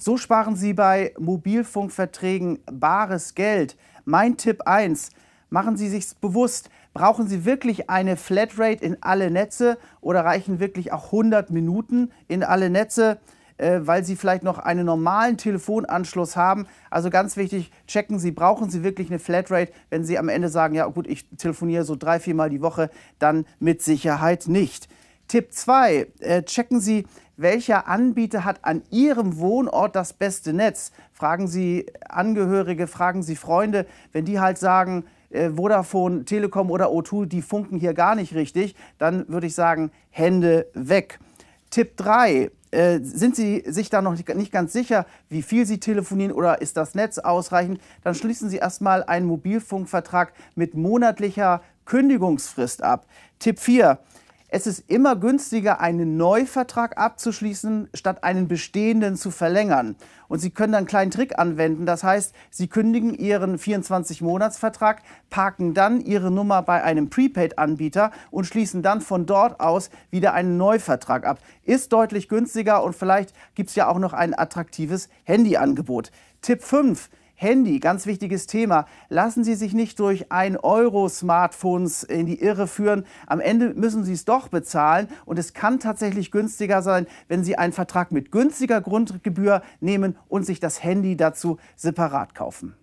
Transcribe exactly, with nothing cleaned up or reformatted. So sparen Sie bei Mobilfunkverträgen bares Geld. Mein Tipp eins, machen Sie sich's bewusst. Brauchen Sie wirklich eine Flatrate in alle Netze oder reichen wirklich auch hundert Minuten in alle Netze, äh, weil Sie vielleicht noch einen normalen Telefonanschluss haben? Also ganz wichtig, checken Sie, brauchen Sie wirklich eine Flatrate? Wenn Sie am Ende sagen, ja gut, ich telefoniere so drei, vier Mal die Woche, dann mit Sicherheit nicht. Tipp zwei, äh, checken Sie, welcher Anbieter hat an Ihrem Wohnort das beste Netz? Fragen Sie Angehörige, fragen Sie Freunde, wenn die halt sagen, äh, Vodafone, Telekom oder O zwei, die funken hier gar nicht richtig, dann würde ich sagen, Hände weg. Tipp drei, äh, sind Sie sich da noch nicht ganz sicher, wie viel Sie telefonieren oder ist das Netz ausreichend? Dann schließen Sie erstmal einen Mobilfunkvertrag mit monatlicher Kündigungsfrist ab. Tipp vier, es ist immer günstiger, einen Neuvertrag abzuschließen, statt einen bestehenden zu verlängern. Und Sie können dann einen kleinen Trick anwenden. Das heißt, Sie kündigen Ihren vierundzwanzig-Monats-Vertrag, parken dann Ihre Nummer bei einem Prepaid-Anbieter und schließen dann von dort aus wieder einen Neuvertrag ab. Ist deutlich günstiger und vielleicht gibt es ja auch noch ein attraktives Handyangebot. Tipp fünf. Handy, ganz wichtiges Thema. Lassen Sie sich nicht durch ein Euro Smartphones in die Irre führen. Am Ende müssen Sie es doch bezahlen und es kann tatsächlich günstiger sein, wenn Sie einen Vertrag mit günstiger Grundgebühr nehmen und sich das Handy dazu separat kaufen.